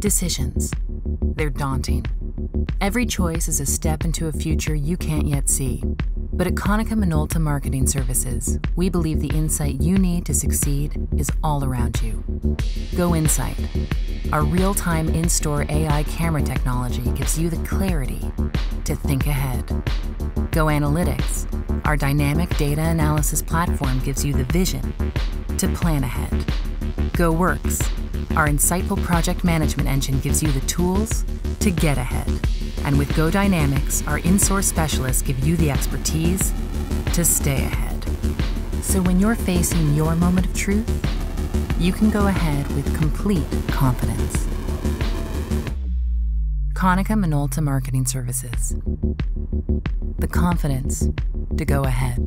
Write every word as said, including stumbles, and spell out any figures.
Decisions. They're daunting. Every choice is a step into a future you can't yet see. But at Konica Minolta Marketing Services, we believe the insight you need to succeed is all around you. Go Insight, our real-time in-store A I camera technology, gives you the clarity to think ahead. Go Analytics, our dynamic data analysis platform, gives you the vision to plan ahead. GoWorks, our insightful project management engine, gives you the tools to get ahead. And with GoDynamics, our in-source specialists give you the expertise to stay ahead. So when you're facing your moment of truth, you can go ahead with complete confidence. Konica Minolta Marketing Services. The confidence to go ahead.